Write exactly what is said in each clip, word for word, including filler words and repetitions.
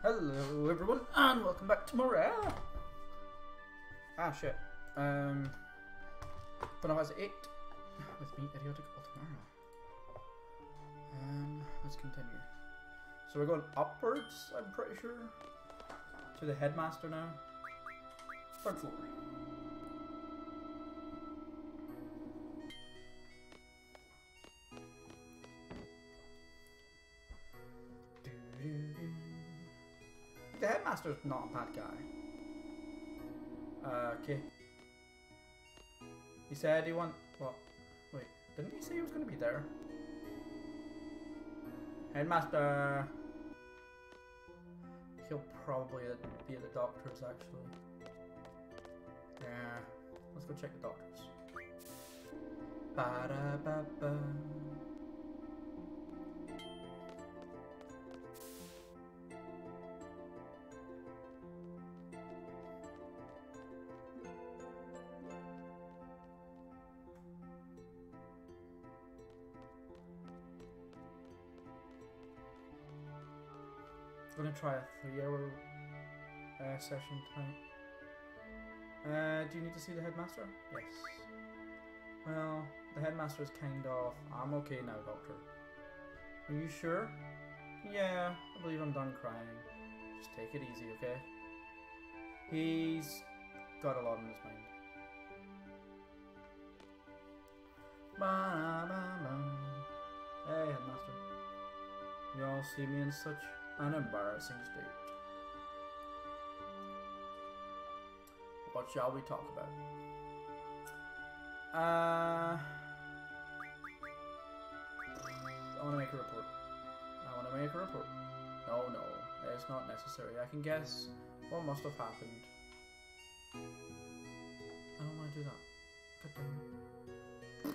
Hello everyone and welcome back to Moria. Ah shit. Um But I was it with me, idiotic tomorrow. Um let's continue. So we're going upwards, I'm pretty sure. To the headmaster now. Third floor. The headmaster's not a bad guy. Uh, okay. He said he want what? Wait, didn't he say he was going to be there? Headmaster. He'll probably be at the doctor's actually. Yeah, let's go check the doctor's. Ba-da-ba-ba. I'm gonna try a three-hour uh, session tonight. Uh, do you need to see the headmaster? Yes. Well, the headmaster is kind of. I'm okay now, doctor. Are you sure? Yeah, I believe I'm done crying. Just take it easy, okay? He's got a lot on his mind. Ba-da-ba-ba. Hey, headmaster. You all see me in such an embarrassing state. What shall we talk about? Uh, I want to make a report. I want to make a report. No, no, it's not necessary. I can guess what must have happened. I don't want to do that. Good thing.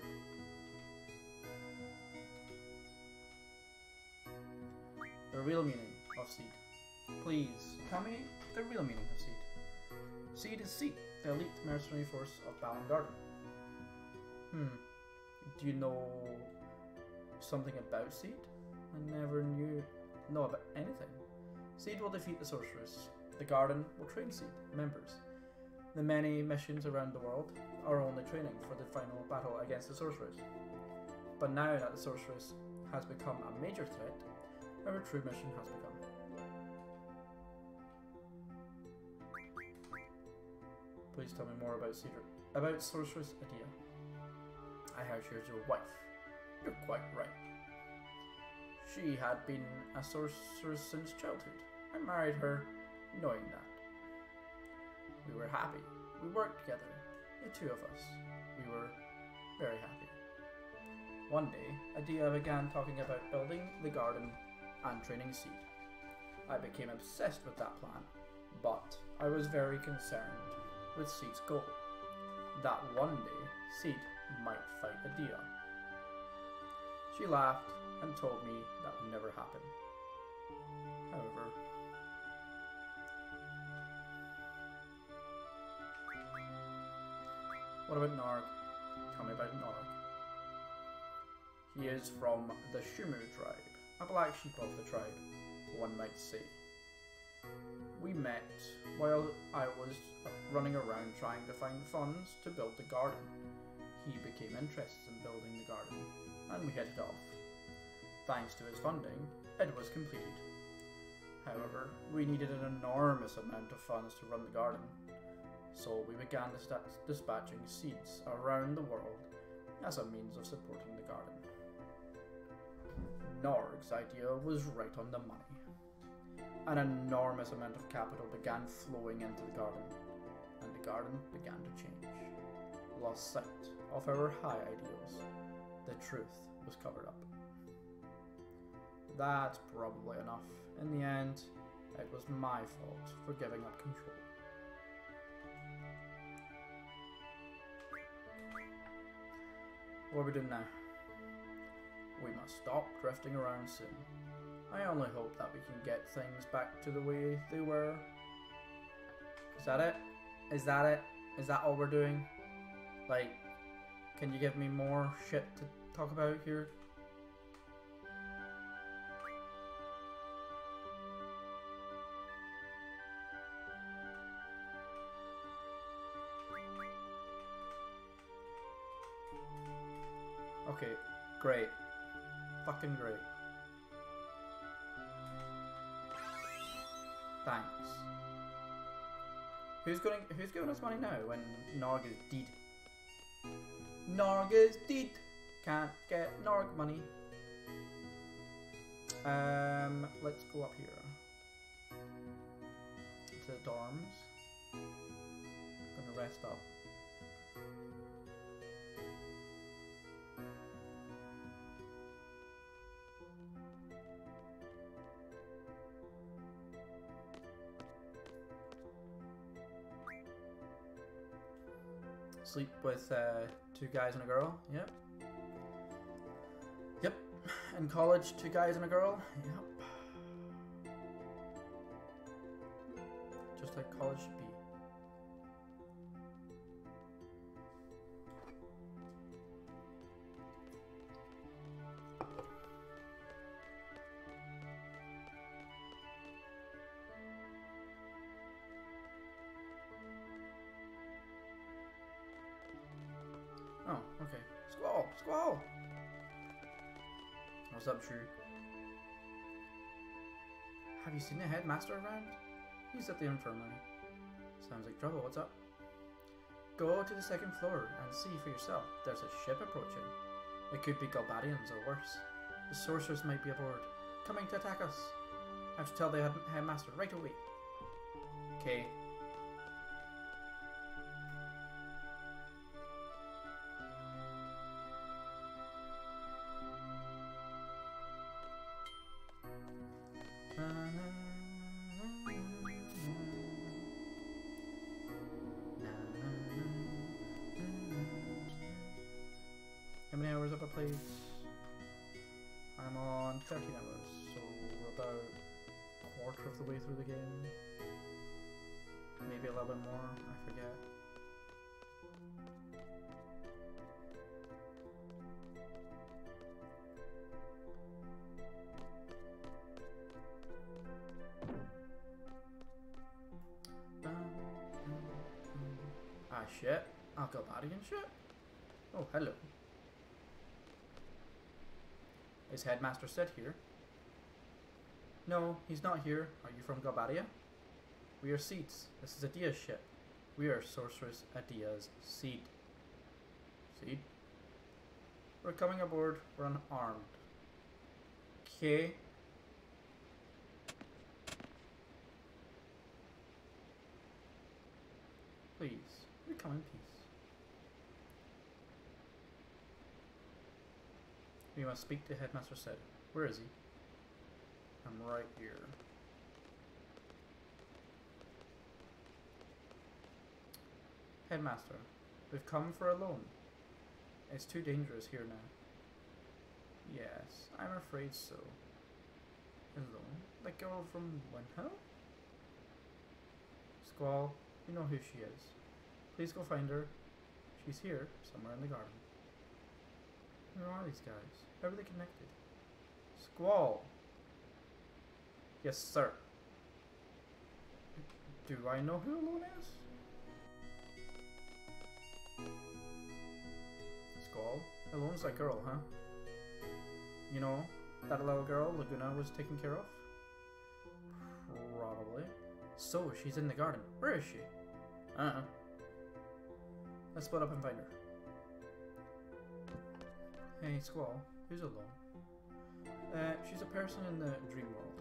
The real meaning of Seed. Please, tell me the real meaning of Seed. Seed is Seed, the elite mercenary force of Balamb Garden. Hmm. Do you know something about Seed? I never knew know about anything. Seed will defeat the sorceress. The garden will train Seed members. The many missions around the world are only training for the final battle against the sorceress. But now that the sorceress has become a major threat, our true mission has begun. Please tell me more about Cedar, about Sorceress Edea. I heard she was your wife. You're quite right. She had been a sorceress since childhood. I married her knowing that. We were happy. We worked together, the two of us. We were very happy. One day, Edea began talking about building the garden and training Seed. I became obsessed with that plan, but I was very concerned with Seed's goal, that one day Seed might fight Edea. She laughed and told me that would never happen. However, what about Norg? Tell me about Norg. He is from the Shumu tribe. A black sheep of the tribe, one might say. We met while I was running around trying to find the funds to build the garden. He became interested in building the garden, and we hit it off. Thanks to his funding, it was completed. However, we needed an enormous amount of funds to run the garden, so we began dispatching seeds around the world as a means of supporting the garden. Norg's idea was right on the money. An enormous amount of capital began flowing into the garden, and the garden began to change. Lost sight of our high ideals. The truth was covered up. That's probably enough. In the end, it was my fault for giving up control. What are we doing now? We must stop drifting around soon. I only hope that we can get things back to the way they were. Is that it? Is that it? Is that all we're doing? Like, can you give me more shit to talk about here? Okay, great. Fucking great. Thanks. Who's going? Who's giving us money now when Norg is dead? Norg is dead. Can't get Norg money. Um, let's go up here to the dorms. I'm gonna rest up. Sleep with uh, two guys and a girl. Yep. Yep. In college, two guys and a girl. Yep. Just like college should be. True. Have you seen the headmaster around? He's at the infirmary. Sounds like trouble. What's up? Go to the second floor and see for yourself. There's a ship approaching. It could be Galbadians or worse. The sorceress might be aboard, coming to attack us. I have to tell the headmaster right away. Okay. I'm on thirteen hours, so we're about a quarter of the way through the game. Maybe a little bit more, I forget. Ah shit, I'll go body and shit. Oh, hello. Is Headmaster Sid here? No, he's not here. Are you from Galbadia? We are Seeds. This is Adea's ship. We are Sorceress Adea's Seed. Seed? We're coming aboard. We're unarmed. Okay. Please, we come in peace. We must speak to Headmaster Sid. Where is he? I'm right here. Headmaster, we've come for a loan. It's too dangerous here now. Yes, I'm afraid so. A loan? That girl from Winhow? Squall, you know who she is. Please go find her. She's here, somewhere in the garden. Who are these guys? How are they connected? Squall! Yes, sir. Do I know who Ellone is? Squall? Ellone's that girl, huh? You know, that little girl Laguna was taken care of? Probably. So, she's in the garden. Where is she? Uh-uh. Let's split up and find her. Hey Squall, who's Ellone? Uh, she's a person in the dream world.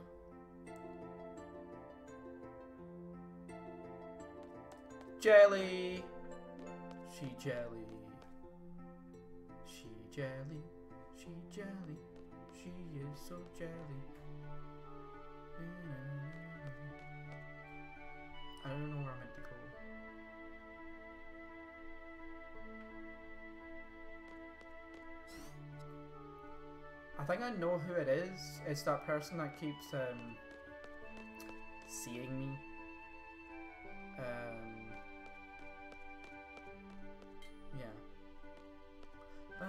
Jelly! She jelly. She jelly. She jelly. She is so jelly. I don't know where I'm meant to go. I think I know who it is. It's that person that keeps um, seeing me. Um, yeah. I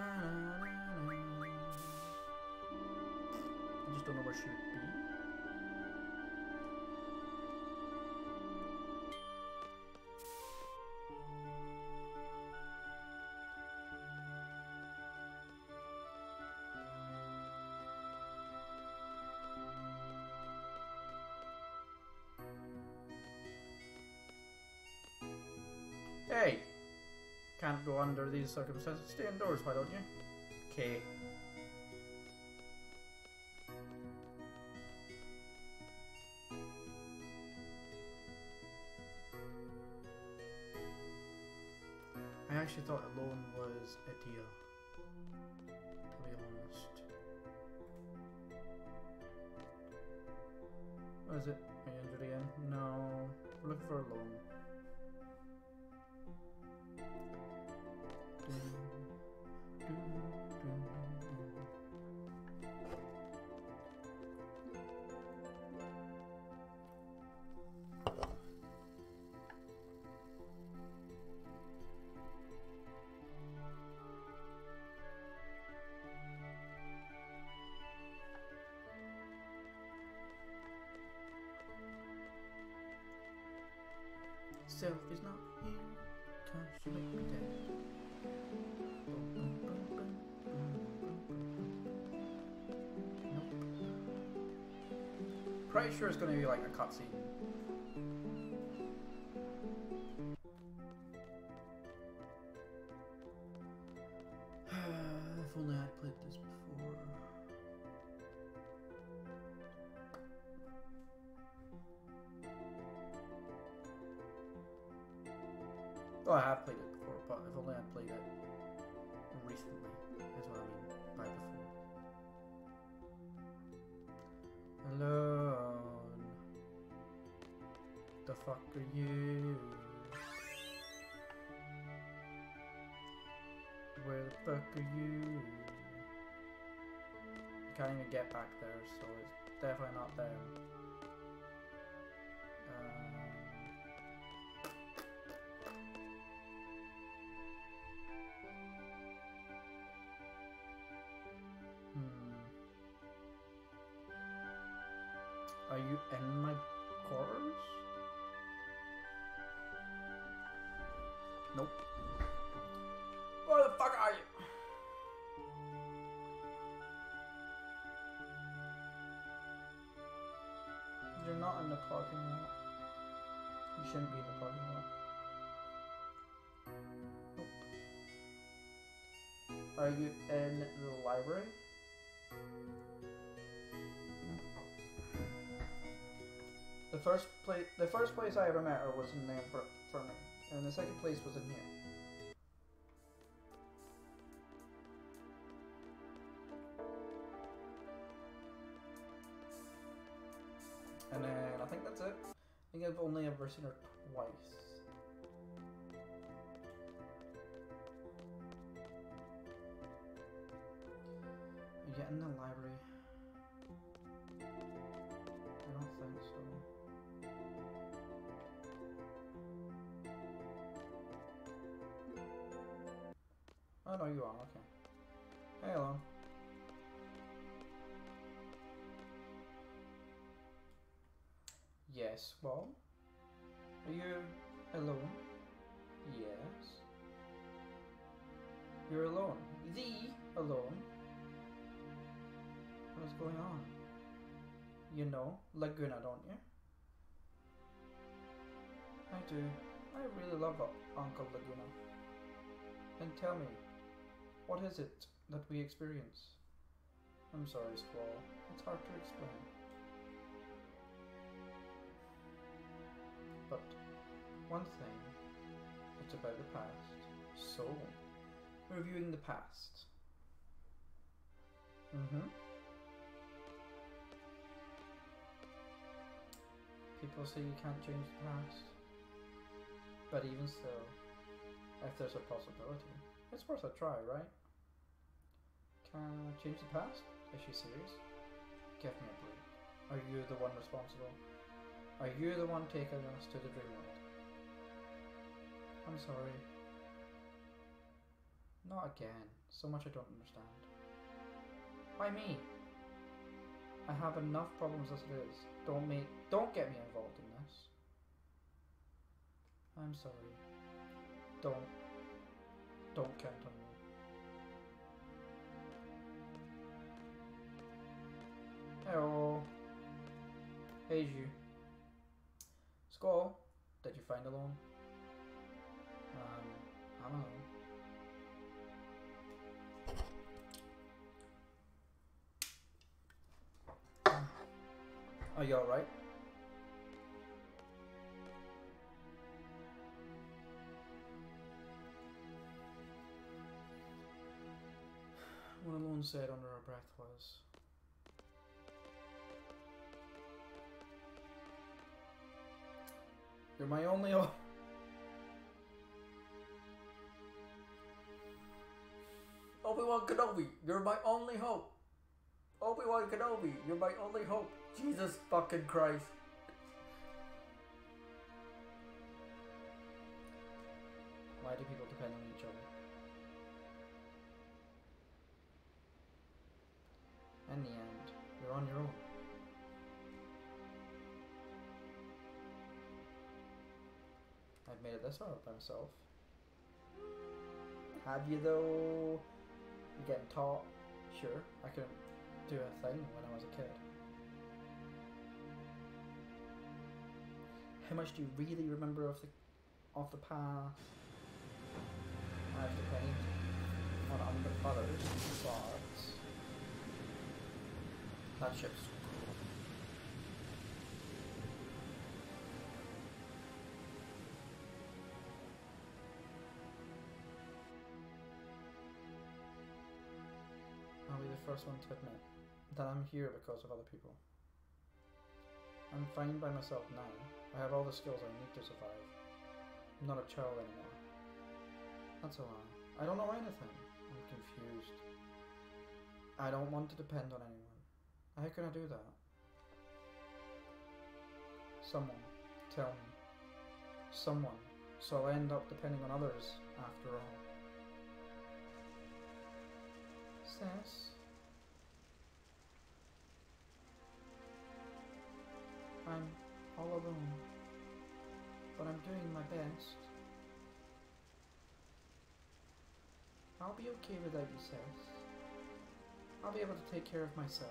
just don't know where she would be. can't go under these circumstances. Stay indoors, why don't you? Okay. I actually thought Ellone was Edea. To be honest. What is it? Are you injured again? No. We're looking for Ellone. Selphie's not here, cause she might be dead. Nope. Pretty sure it's gonna be like a cutscene. If only I'd played this before. Oh, I have played it before, but I've only played it recently, is what I mean by before. Ellone. The fuck are you? Where the fuck are you? You can't even get back there, so it's definitely not there. Are you in my quarters? Nope. Where the fuck are you? You're not in the parking lot. You shouldn't be in the parking lot. Nope. Are you in the library? The first place, the first place I ever met her was in the infirmary, and the second place was in here. And then I think that's it. I think I've only ever seen her twice. Are you in the library? I don't think so. Oh no, you are, okay. Hey, Ellone. Yes, well. Are you Ellone? Yes. You're Ellone. The Ellone. What's going on? You know Laguna, don't you? I do. I really love Uncle Laguna. And tell me, what is it that we experience? I'm sorry, Squall. It's hard to explain. But one thing, it's about the past. So, reviewing the past. Mm-hmm. People say you can't change the past. But even so, if there's a possibility, it's worth a try, right? Can I change the past? Is she serious? Give me a break. Are you the one responsible? Are you the one taking us to the dream world? I'm sorry. Not again. So much I don't understand. Why me? I have enough problems as it is. Don't make, don't get me involved in this. I'm sorry. Don't, don't count on me. Hello. Hey, you. Squall, did you find Ellone? Um, I don't know. Are you alright? What Ellone said under her breath was, "You're my only hope." Obi-Wan Kenobi, you're my only hope. Obi-Wan Kenobi, you're my only hope. Jesus fucking Christ. Why do people depend on each other? In the end, you're on your own. I've made it this far by myself. Have you though? You're getting taught? Sure. I couldn't do a thing when I was a kid. How much do you really remember of the of the past? I have to paint on under others' thoughts. That ship's cool. I'll be the first one to admit that I'm here because of other people. I'm fine by myself now. I have all the skills I need to survive. I'm not a child anymore. That's a lie. I don't know anything. I'm confused. I don't want to depend on anyone. How can I do that? Someone, tell me. Someone, so I end up depending on others after all. Sass? I'm all alone, but I'm doing my best. I'll be okay without you, Sass. I'll be able to take care of myself.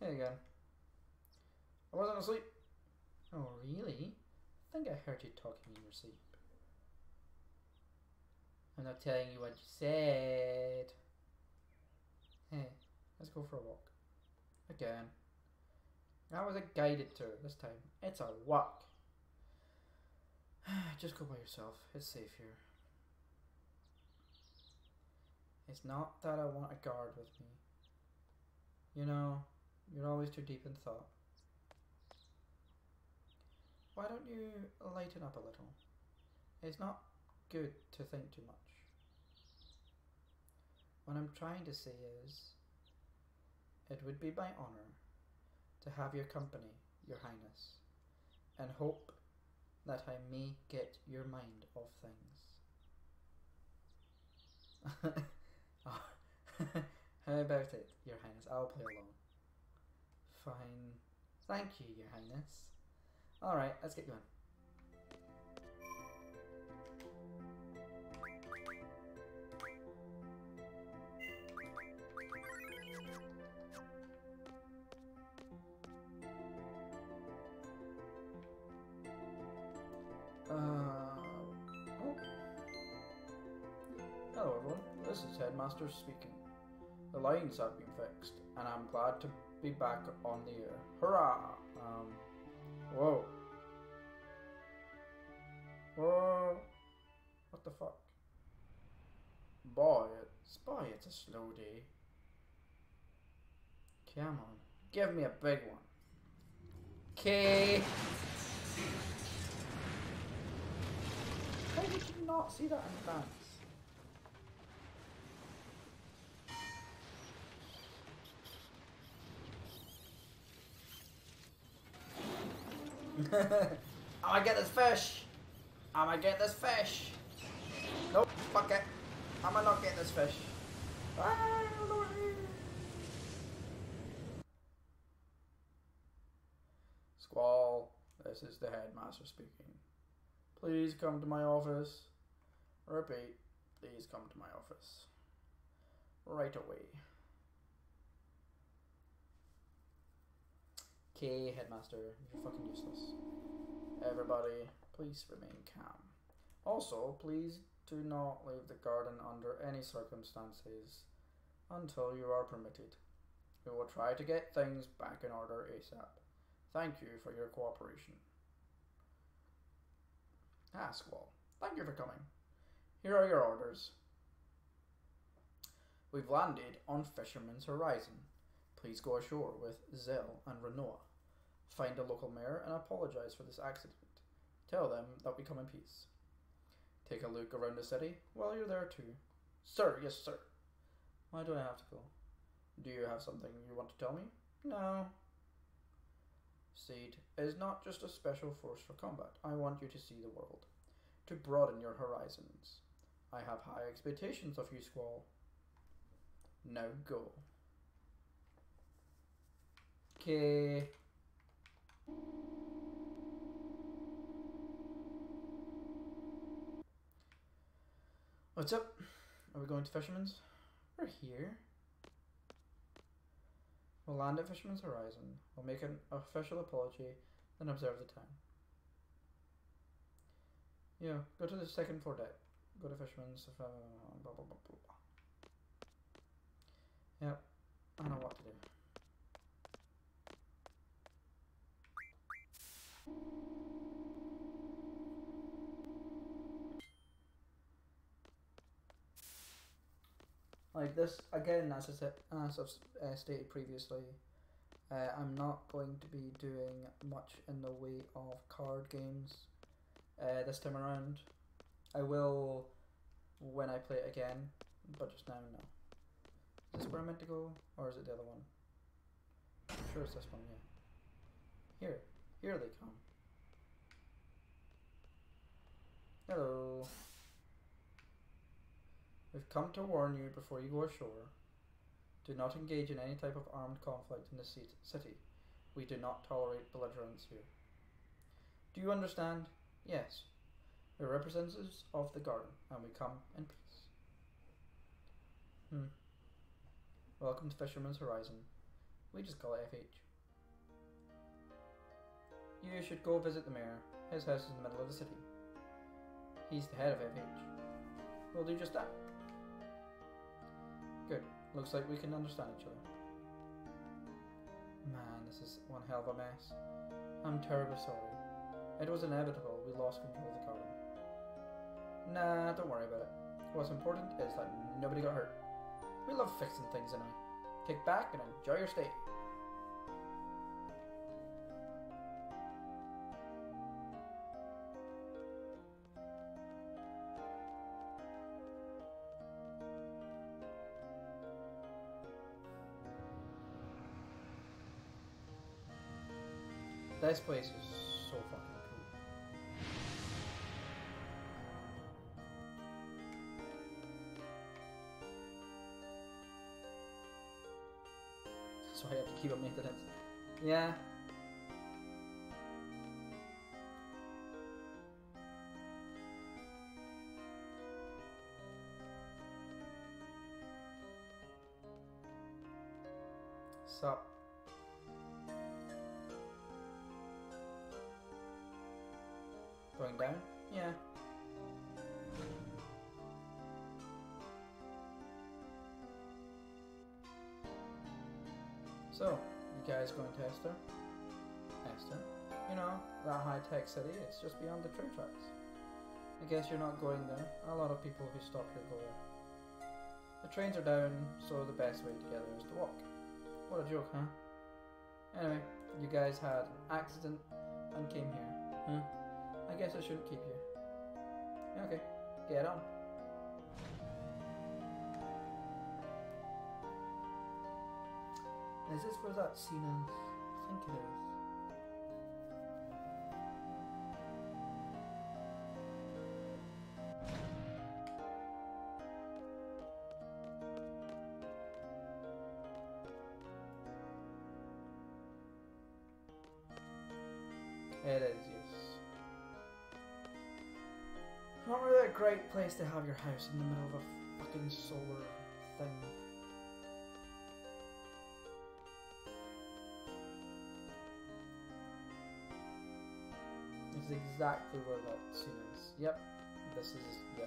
Hey again. I wasn't asleep. Oh, really? I think I heard you talking in your sleep. I'm not telling you what you said. Hey, let's go for a walk. Again. I was a guided tour this time. It's a walk. Just go by yourself. It's safe here. It's not that I want a guard with me. You know, you're always too deep in thought. Why don't you lighten up a little? It's not good to think too much. What I'm trying to say is, it would be my honor to have your company, your highness, and hope that I may get your mind off things. How about it, your highness? I'll play alone. Fine. Thank you, your highness. Alright, let's get going. Uh, oh. Hello everyone, this is Headmaster speaking. The lines have been fixed, and I'm glad to be back on the air. Hurrah! Um, whoa. Whoa. What the fuck? Boy, it's, boy, it's a slow day. Come on, give me a big one. Okay. How did you not see that in advance? I get this fish. I'm gonna get this fish. Nope, fuck it. I'm gonna not get this fish. Ah, Lord. Squall, this is the headmaster speaking. Please come to my office. Repeat, please come to my office. Right away. Okay, headmaster, you're fucking useless. Everybody, please remain calm. Also, please do not leave the garden under any circumstances until you are permitted. We will try to get things back in order ASAP. Thank you for your cooperation. Ah, Squall. Thank you for coming. Here are your orders. We've landed on Fisherman's Horizon. Please go ashore with Zell and Rinoa. Find a local mayor and apologize for this accident. Tell them that we come in peace. Take a look around the city while you're there too. Sir, yes sir. Why do I have to go? Do you have something you want to tell me? No. Seed is not just a special force for combat. I want you to see the world. To broaden your horizons. I have high expectations of you, Squall. Now go. Okay. What's up? Are we going to Fisherman's? We're here. We'll land at Fisherman's Horizon. We'll make an official apology, then observe the time. Yeah, go to the second floor deck. Go to Fisherman's. Blah, blah, blah, blah, blah. Yep, I know what to do. Like this, again, as I uh, stated previously, uh, I'm not going to be doing much in the way of card games uh, this time around. I will when I play it again, but just now, no. Is this where I'm meant to go, or is it the other one? I'm sure it's this one, yeah. Here, here they come. Hello. We've come to warn you before you go ashore. Do not engage in any type of armed conflict in this city. We do not tolerate belligerence here. Do you understand? Yes. We're representatives of the garden, and we come in peace. Hmm. Welcome to Fisherman's Horizon. We just call it F H. You should go visit the mayor. His house is in the middle of the city. He's the head of F H. We'll do just that. Good. Looks like we can understand each other. Man, this is one hell of a mess. I'm terribly sorry. It was inevitable we lost control of the garden. Nah, don't worry about it. What's important is that nobody got hurt. We love fixing things anyway. Kick back and enjoy your stay. This place is so fucking cool. That's why I have to keep up maintenance. Yeah. So. Going down? Yeah. So, you guys going to Esthar? Esthar? You know, that high-tech city, it's just beyond the train tracks. I guess you're not going there. A lot of people who stop here go there. The trains are down, so the best way to get there is to walk. What a joke, huh? Anyway, you guys had an accident and came here. Hmm? I guess I shouldn't keep you. Okay, get on. Is this where that scene is? I think it is. Great place to have your house in the middle of a fucking solar thing. It's exactly where that scene is. Yep, This is, yeah.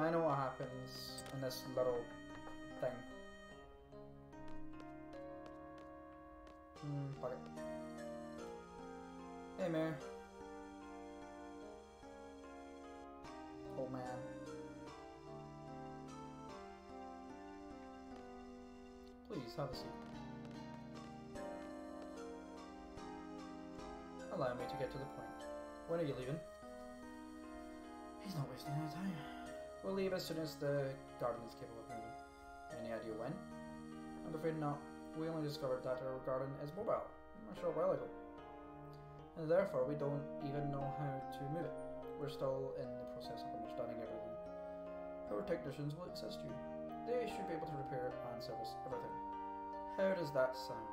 I know what happens in this little thing. Hmm, fuck it. Hey, Mare. Oh, man. Please, have a seat. Allow me to get to the point. When are you leaving? He's not wasting any time. We'll leave as soon as the garden is capable of moving. Any idea when? I'm afraid not. We only discovered that our garden is mobile, a short while ago. And therefore, we don't even know how to move it. We're still in the process of understanding everything. Our technicians will assist you. They should be able to repair and service everything. How does that sound?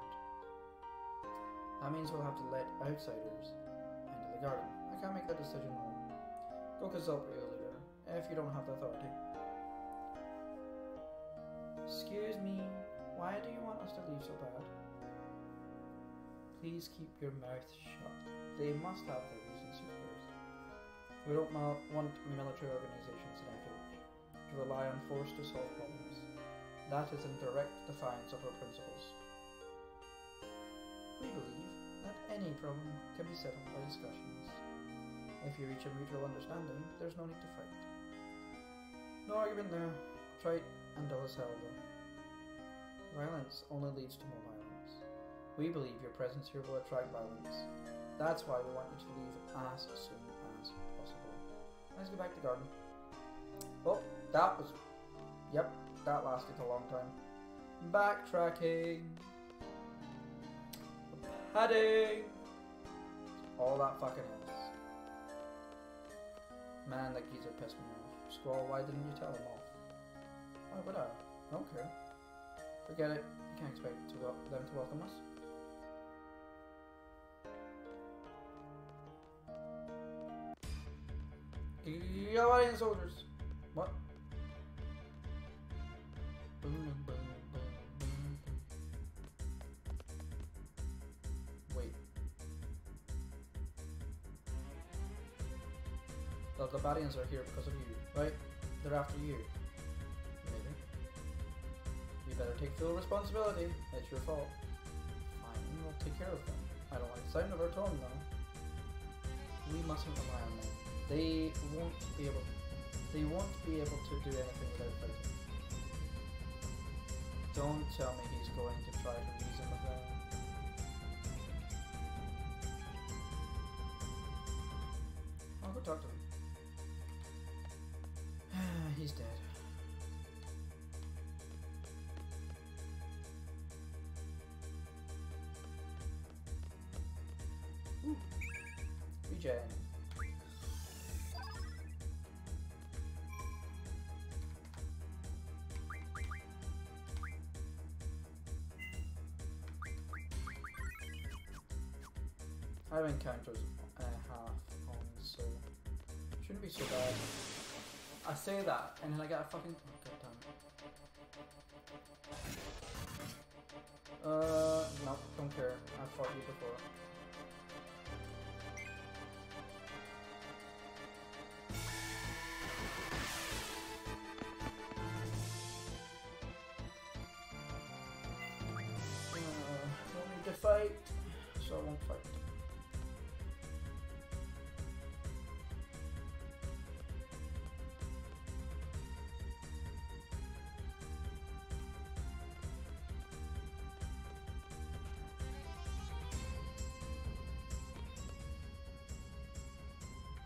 That means we'll have to let outsiders into the garden. I can't make that decision alone. Go consult with you later, if you don't have the authority. Excuse me, why do you want us to leave so bad? Please keep your mouth shut. They must have their reasons first. We don't want military organizations in Etheridge to rely on force to solve problems. That is in direct defiance of our principles. We believe that any problem can be settled by discussions. If you reach a mutual understanding, there's no need to fight. No argument now. Trite and dull as hell, though. Violence only leads to more violence. We believe your presence here will attract violence. That's why we want you to leave as soon as possible. Let's go back to the garden. Well, that was... Yep, that lasted a long time. Backtracking. Padding. All that fucking is. Man, that geezer pissed me off. Squall, why didn't you tell him off? Why would I? I don't care. Forget it. You can't expect to wel them to welcome us. Galbadian soldiers! What? Wait. The Galbadians are here because of you, right? They're after you. Better take full responsibility. It's your fault. Fine, we'll take care of them. I don't like the sound of our tone, though. We mustn't rely on them. They won't be able. They won't be able to do anything without fighting. Don't tell me he's going to try to reason with them. I'll go talk to him. He's dead. I have encounters and a half on, so it shouldn't be so bad. I say that and then I get a fucking... Oh, god damn it. Uh, no, don't care. I've fought you before.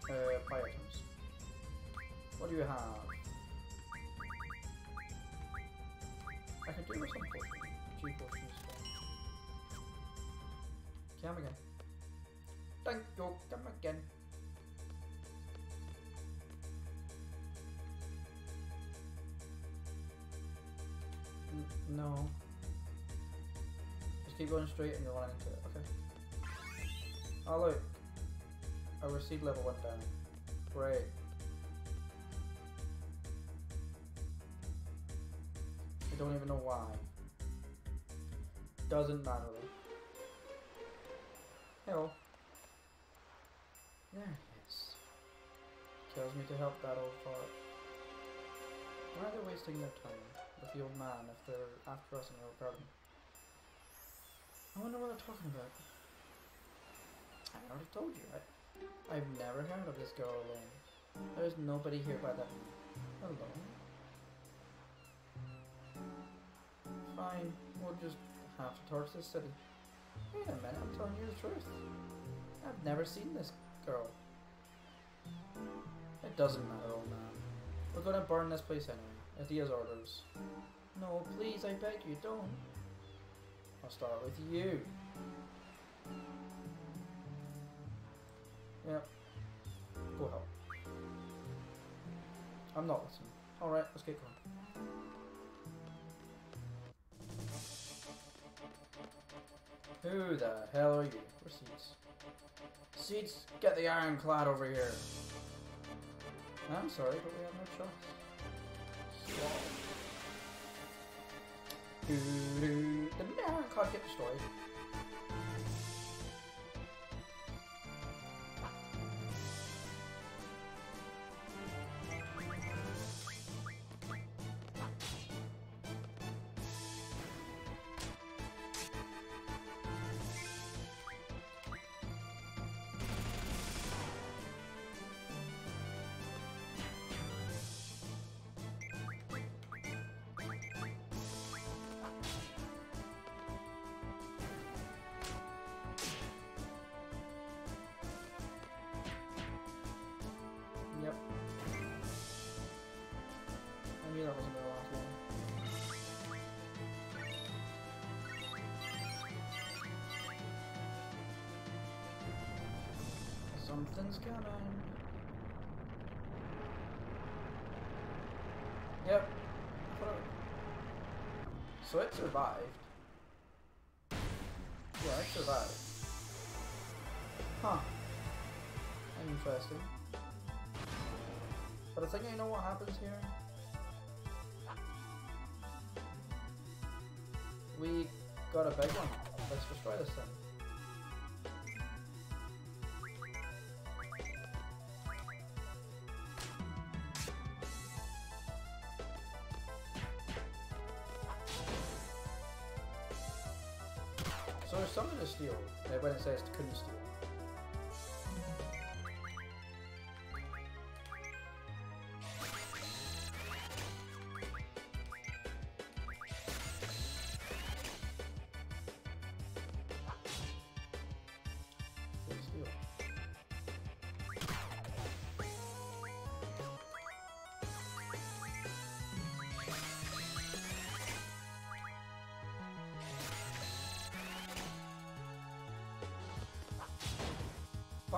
Uh, fire items. What do you have? I can do with some potions. Two potions. Come again. Thank you. Come again. N no. Just keep going straight and you're running into it. Okay. Oh look. Our seed level went down. Great. I don't even know why. Doesn't matter. Hello. There it is. Kills tells me to help that old fart. Why are they wasting their time with the old man if they're after us in our garden? I wonder what they're talking about. I already told you, right? I've never heard of this girl alone. There's nobody here by that name. Alone? Fine, we'll just have to torch this city. Wait a minute, I'm telling you the truth. I've never seen this girl. It doesn't matter, old man. We're gonna burn this place anyway, at Edea's orders. No, please, I beg you, don't. I'll start with you. Yep. Go help. I'm not listening. Alright, let's get going. Who the hell are you? Where's Seeds? Seeds, get the ironclad over here. I'm sorry, but we have no choice. Squall. Doo doo. Did the ironclad get destroyed? Something's going on. Yep. So it survived. Yeah, it survived. Huh. Interesting. But I think I know what happens here. We got a big one. Let's destroy this thing. So there's something to steal, when it says couldn't steal.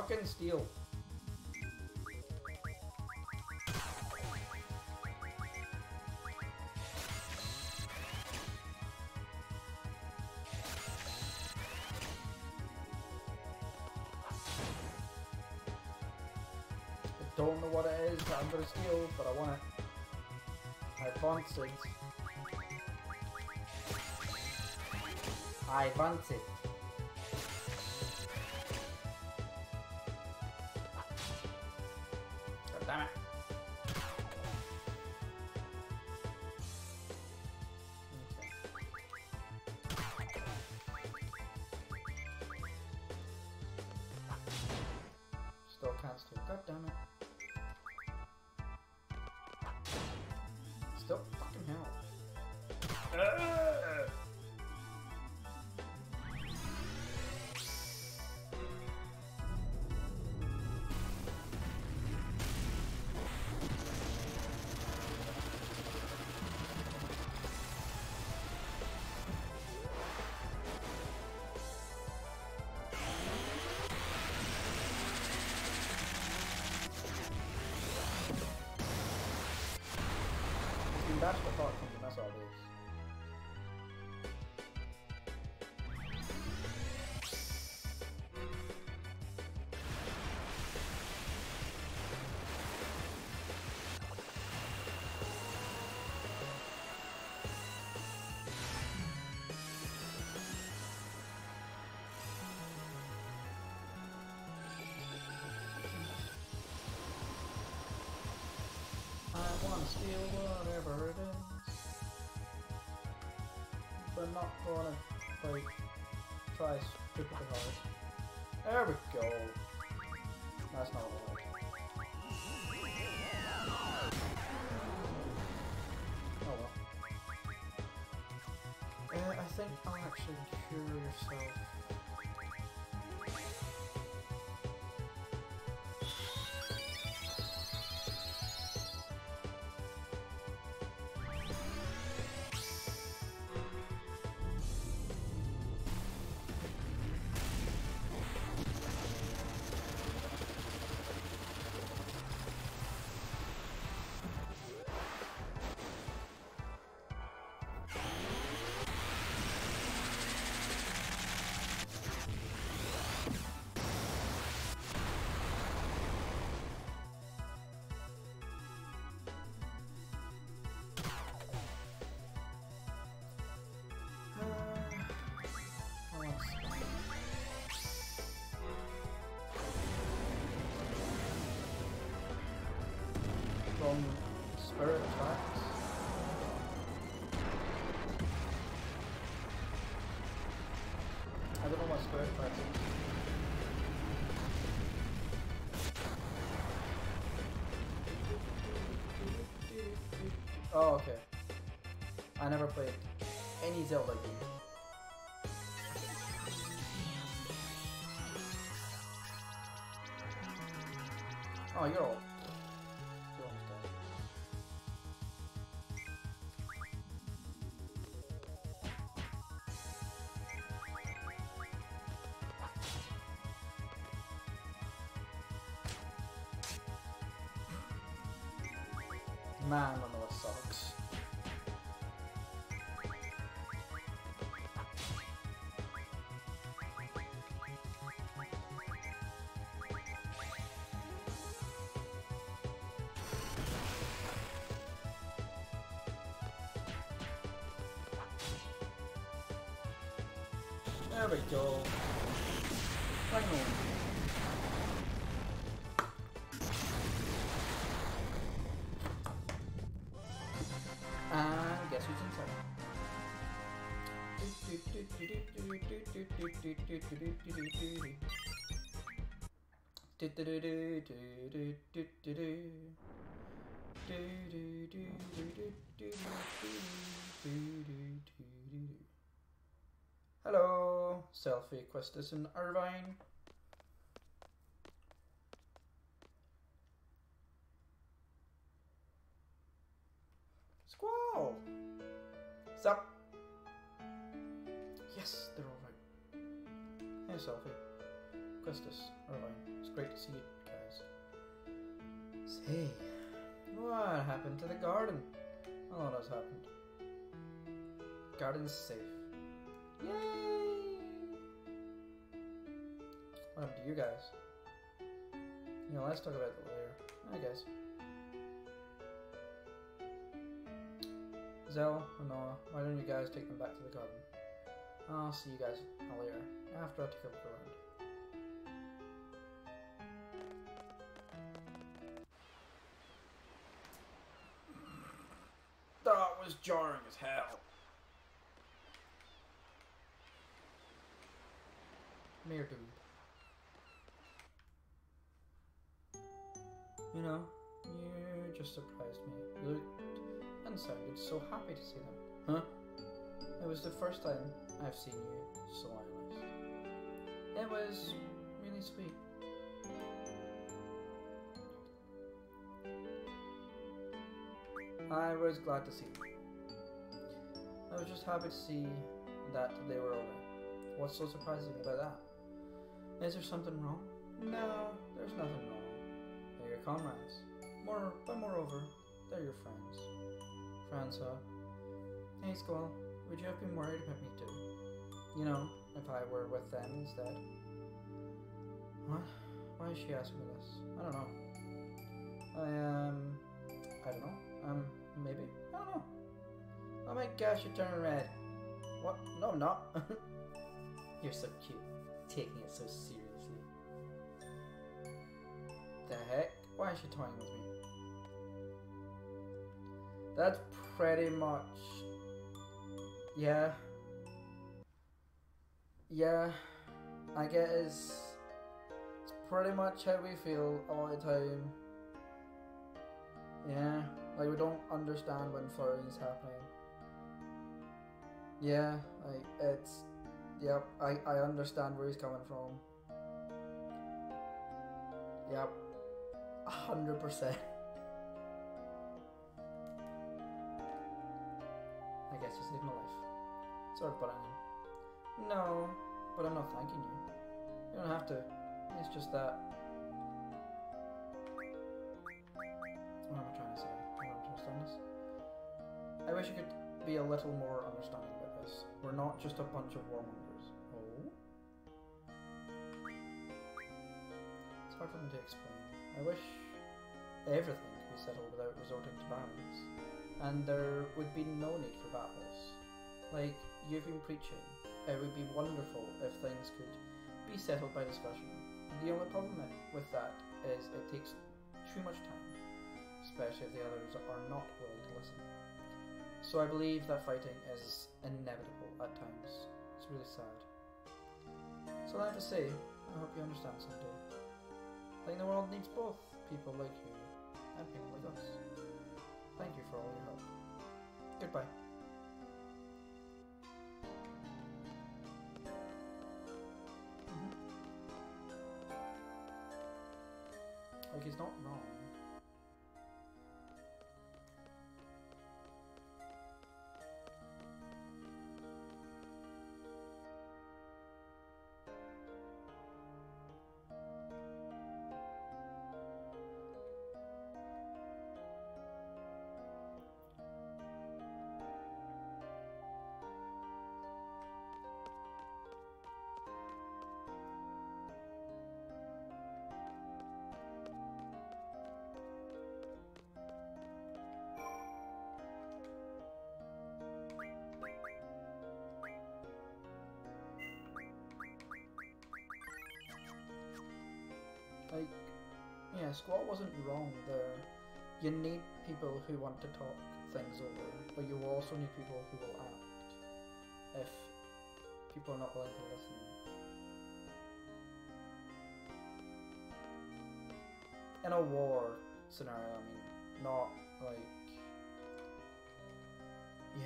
Couldn't steal. Fucking steal. I don't know what it is that I'm gonna steal, but I want it. I want it. I want it. Damn it. Okay. Still can't steal. God damn it. Still fucking hell. Uh. That's the thought comes, and that's all it is. to steal whatever it is. But not gonna like try super hard. There we go. That's not what I like. Oh well. Uh, I think I'll actually cure yourself. Spirit attacks. I don't know what spirit attacks is. Oh, okay. I never played any Zelda game. Oh, you're old. Man, Rinoa sucks. There we go. Finally. Hello, Selphie quest is in Irvine. Squall! Sup? Yes, they're alright. Hey Selphie. Questus, Irvine. It's great to see you guys. Say, what happened to the garden? A lot has happened. Garden's safe. Yay! What happened to you guys? You know, let's talk about it later. I guess. Zell, Rinoa, why don't you guys take them back to the garden? I'll see you guys later, after I take a look around. That was jarring as hell. Mere dude. You know, you just surprised me. You looked and sounded so happy to see them. Huh? It was the first time I've seen you so honest. It was really sweet. I was glad to see them. I was just happy to see that they were alright. What's so surprising about that? Is there something wrong? No, there's nothing wrong. They're your comrades. More, but moreover, they're your friends. Friends, huh? Hey, Squall. Would you have been worried about me too? You know, if I were with them instead. What? Why is she asking me this? I don't know. I um, I don't know. Um, maybe. I don't know. Oh my gosh, you're turning red. What? No, I'm not. You're so cute, taking it so seriously. The heck? Why is she toying with me? That's pretty much... Yeah. Yeah. I guess it's pretty much how we feel a lot of time. Yeah. Like, we don't understand when flirting is happening. Yeah, like, it's... Yep, I, I understand where he's coming from. Yep. A hundred percent. I guess you saved my life. Sorry for butting you. No, but I'm not thanking you. You don't have to. It's just that... What am I trying to say? I don't understand this. I wish you could be a little more understanding about this. We're not just a bunch of warmongers. Oh? It's hard for me to explain. I wish everything could be settled without resorting to violence. And there would be no need for battles. Like you've been preaching, it would be wonderful if things could be settled by discussion. The only problem with that is it takes too much time, especially if the others are not willing to listen. So I believe that fighting is inevitable at times. It's really sad. So I have to say, I hope you understand someday. I think the world needs both people like you and people like us. Thank you for all your help. Goodbye. Mm-hmm. Like, he's not wrong. Like, yeah, Squall wasn't wrong there. You need people who want to talk things over, but you also need people who will act if people are not willing to listen. In a war scenario, I mean, not like... Yeah.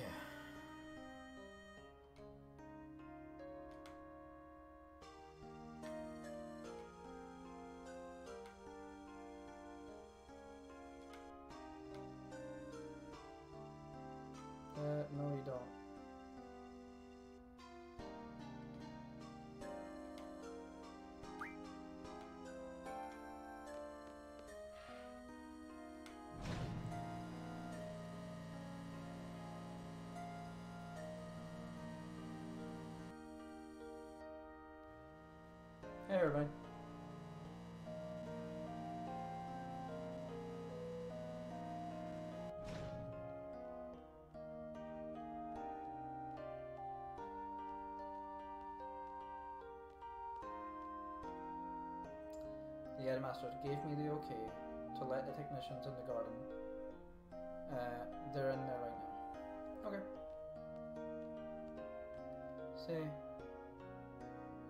Hey, Irvine. The headmaster gave me the okay to let the technicians in the garden. Uh, they're in there right now. Okay. Say.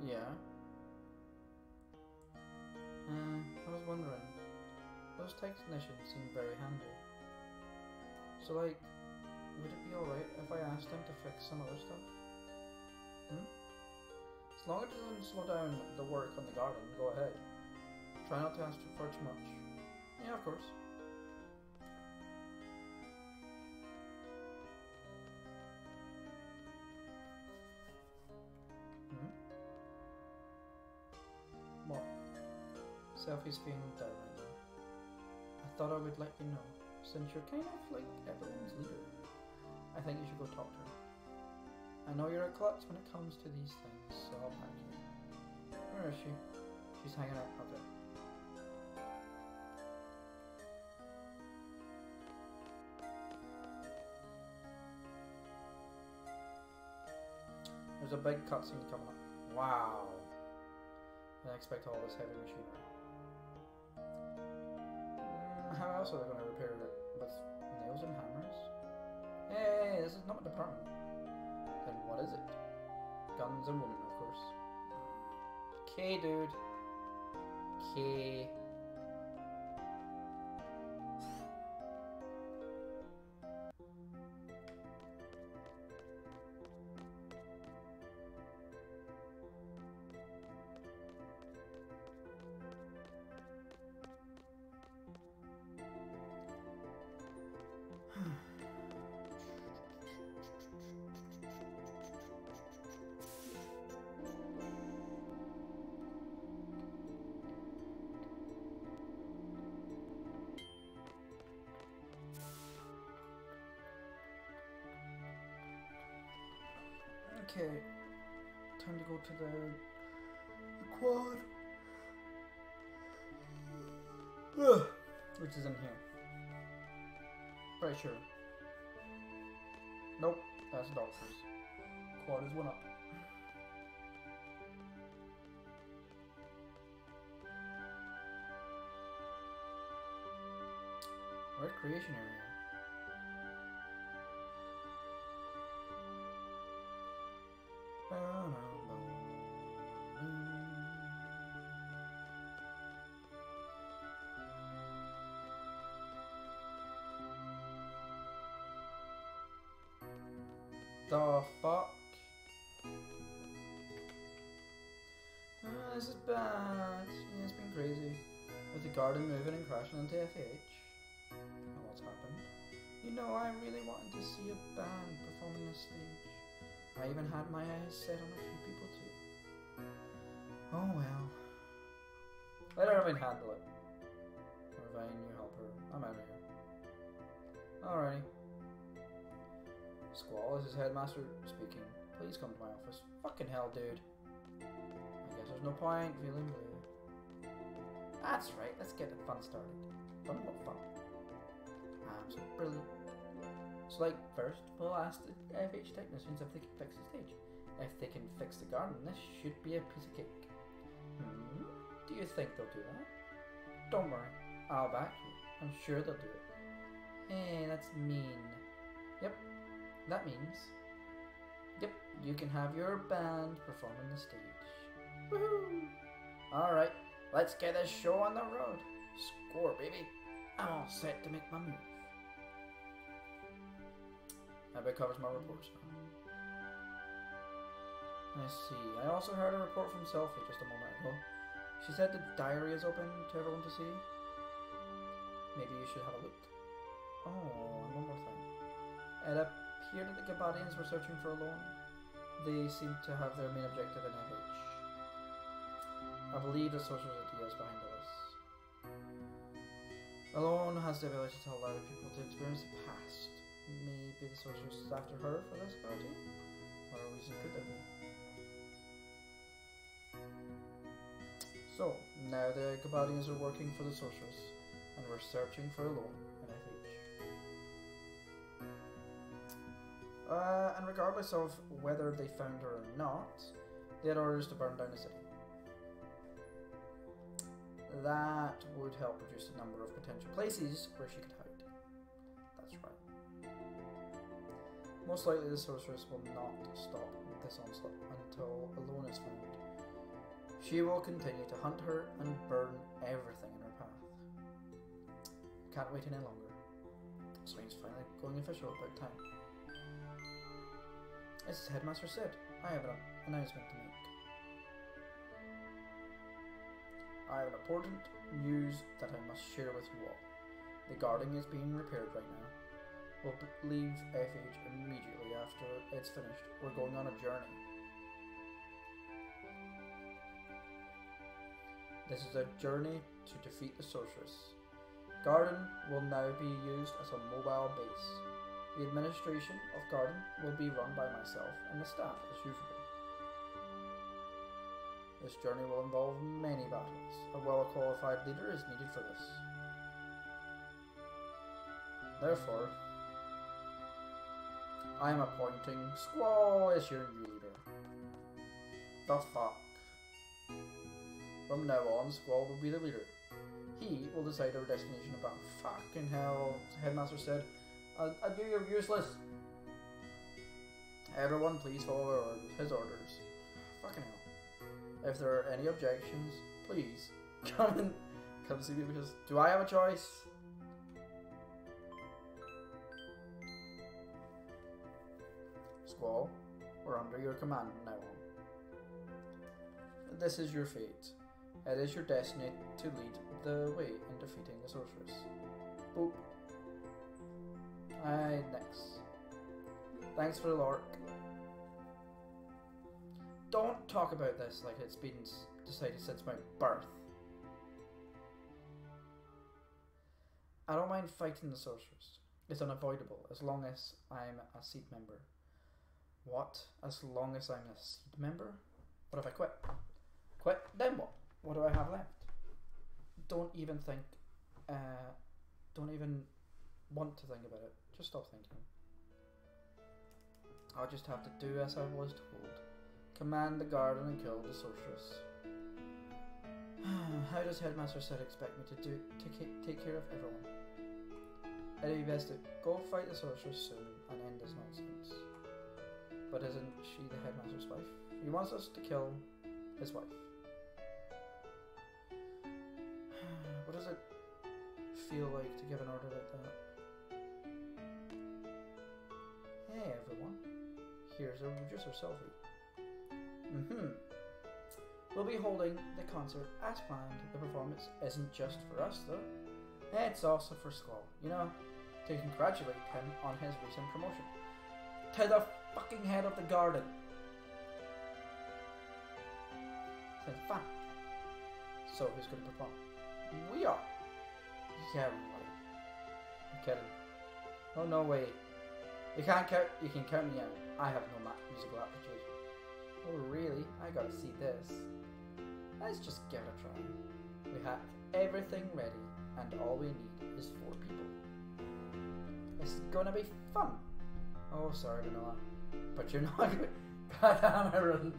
Yeah. Uh, I was wondering, those technicians seem very handy. So like, would it be alright if I asked them to fix some other stuff? Hmm? As long as it doesn't slow down the work on the garden, go ahead. Try not to ask for too much. Yeah, of course. Selphie's feeling down right now. I thought I would let you know, since you're kind of like everyone's leader. I think you should go talk to her. I know you're a klutz when it comes to these things, so I'll pack you. Where is she? She's hanging out. Okay. There's a big cutscene coming up. Wow. I didn't expect all this heavy machinery. How else are they going to repair it? With nails and hammers? not a department. Then what is it? Guns and women, of course. Okay, dude. Okay. Okay, time to go to the, the quad, Ugh. which is in here. Pretty sure. Nope, that's doctors. Quad is one up. Recreation area. The fuck? Oh, this is bad. Yeah, it's been crazy. With the garden moving and crashing into F H. And what's happened? You know, I really wanted to see a band performing on stage. I even had my eyes set on a few people too. Oh well. Let Irvine handle it. Irvine, you help her. I'm out of here. Alrighty. Squall is his headmaster speaking. Please come to my office. Fucking hell, dude. I guess there's no point feeling blue. That's right, let's get the fun started. Fun what fun? I'm so brilliant. So like, first, we'll ask the F H technicians if they can fix the stage. If they can fix the garden, this should be a piece of cake. Hmm? Do you think they'll do that? Don't worry, I'll back you. I'm sure they'll do it. Hey, that's mean. Yep. That means, yep, you can have your band perform on the stage. Woohoo! Alright, let's get this show on the road. Score, baby. I'm all set to make my move. That covers my reports. I see. I also heard a report from Selphie just a moment ago. She said the diary is open to everyone to see. Maybe you should have a look. Oh, and one more thing. It Here that the Galbadians were searching for Ellone. They seem to have their main objective in F H. I believe the Sorceress Edea is behind all this. Ellone has the ability to allow people to experience the past. Maybe the Sorceress is after her for this ability? What a reason could there be? So, now the Galbadians are working for the Sorceress, and we're searching for Ellone. Uh, and regardless of whether they found her or not, they had orders to burn down the city. That would help reduce the number of potential places where she could hide. That's right. Most likely the sorceress will not stop this onslaught until Ellone is found. She will continue to hunt her and burn everything in her path. Can't wait any longer. This means finally going official about time. As Headmaster said, I have an announcement to make. I have an important news that I must share with you all. The guarding is being repaired right now. We'll leave F H immediately after it's finished. We're going on a journey. This is a journey to defeat the sorceress. Garden will now be used as a mobile base. The administration of Garden will be run by myself and the staff as usual. This journey will involve many battles. A well-qualified leader is needed for this. Therefore, I am appointing Squall as your new leader. The fuck. From now on, Squall will be the leader. He will decide our destination about fucking hell, Headmaster said. I, I knew you were useless. Everyone please follow his orders. Fucking hell. If there are any objections, please come and come see me, because do I have a choice? Squall, we're under your command now on. This is your fate. It is your destiny to lead the way in defeating the sorceress. Boop. Aye, next. Thanks for the lark. Don't talk about this like it's been decided since my birth. I don't mind fighting the sorceress. It's unavoidable as long as I'm a Seed member. What? As long as I'm a Seed member? What if I quit? Quit? Then what? What do I have left? Don't even think... Uh, don't even want to think about it. Just stop thinking. I'll just have to do as I was told. Command the garden and kill the sorceress. How does Headmaster Sid expect me to do to take care of everyone? It'd be best to go fight the sorceress soon and end this nonsense. But isn't she the headmaster's wife? He wants us to kill his wife. What does it feel like to give an order like that? Hey everyone, here's our producer Selphie. Mm-hmm. We'll be holding the concert as planned. The performance isn't just for us though. It's also for Squall, you know, to congratulate him on his recent promotion. To the fucking head of the garden. Sounds fun. So who's gonna perform? We are. Yeah, right. I'm kidding. Oh no, wait. You can't count. You can count me out. I have no musical aptitude. Oh really? I gotta see this. Let's just give it a try. We have everything ready, and all we need is four people. This is gonna be fun. Oh, sorry, Rinoa. But you're not. God damn it, Ron.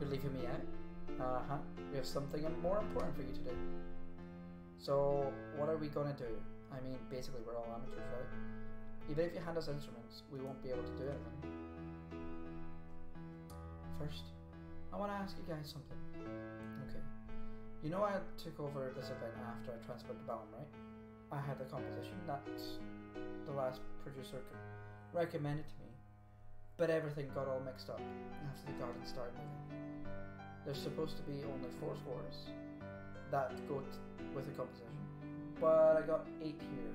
You're leaving me out? Uh huh. We have something more important for you to do. So, what are we gonna do? I mean, basically, we're all amateurs, right? Even if you hand us instruments, we won't be able to do anything. First, I want to ask you guys something. Okay. You know I took over this event after I transferred to Balamb, right? I had the composition that the last producer recommended to me, but everything got all mixed up after the garden started moving. There's supposed to be only four scores that go with the composition, but I got eight here.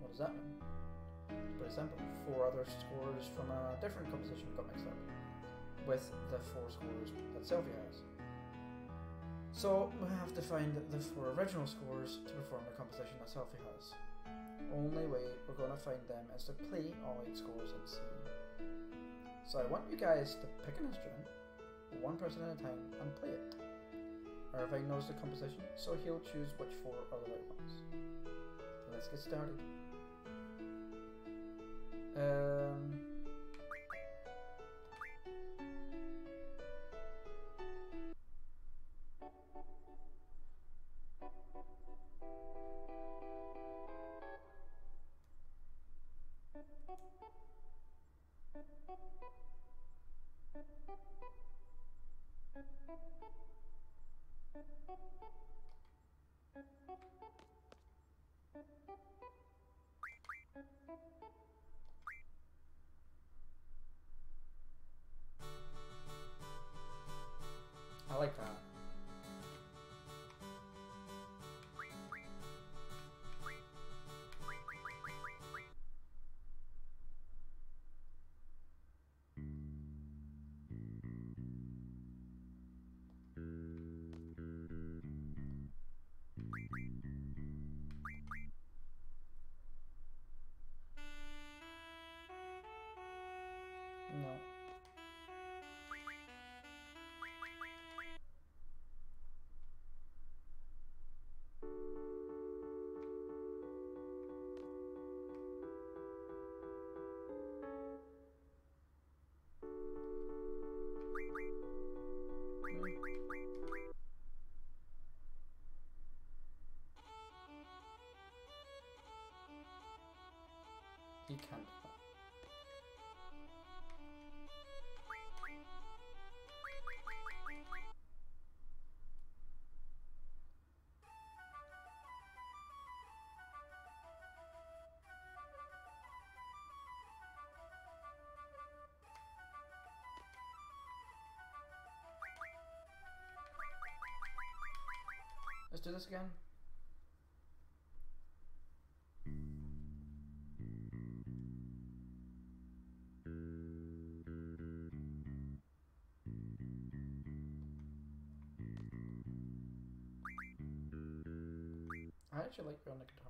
What does that mean? It's pretty simple. Four other scores from a different composition got mixed up with the four scores that Selphie has. So we have to find the four original scores to perform the composition that Selphie has. Only way we're going to find them is to play all eight scores in C. So I want you guys to pick an instrument, one person at a time, and play it. Irvine knows the composition, so he'll choose which four are the right ones. Let's get started. Um... I like that. He can't. Let's do this again. I actually like you on the guitar.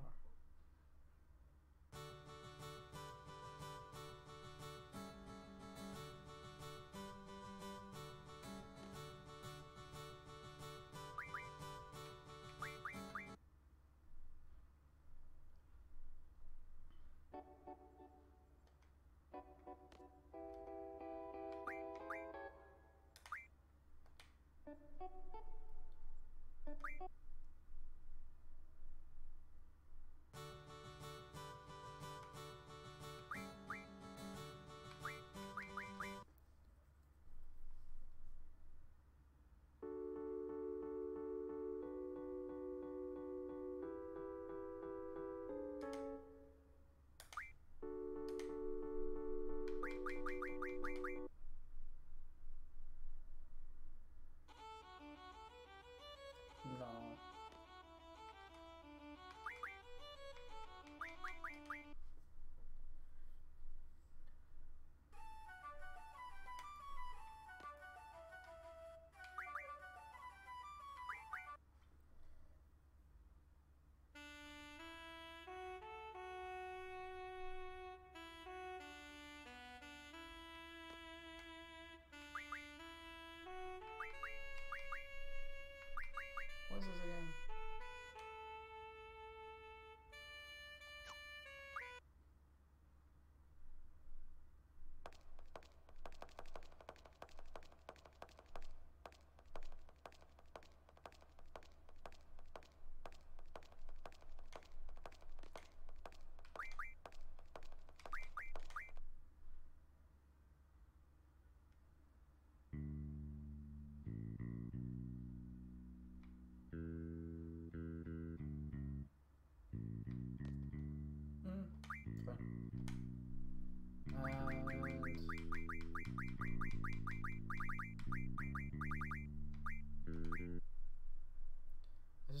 What's this again?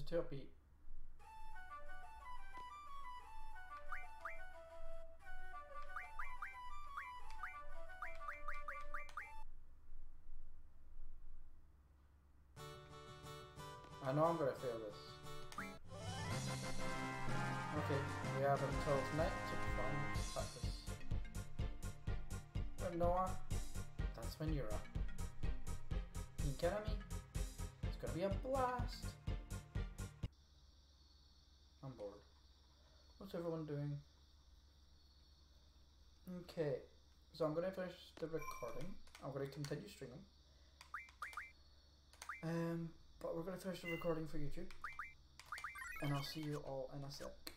Two upbeat. I know I'm gonna fail this. Okay, we have until tonight to perform practice. But Noah, that's when you're up. You kidding me? It's gonna be a blast. I'm bored. What's everyone doing? Okay, so I'm going to finish the recording. I'm going to continue streaming. Um, but we're going to finish the recording for YouTube. And I'll see you all in a sec.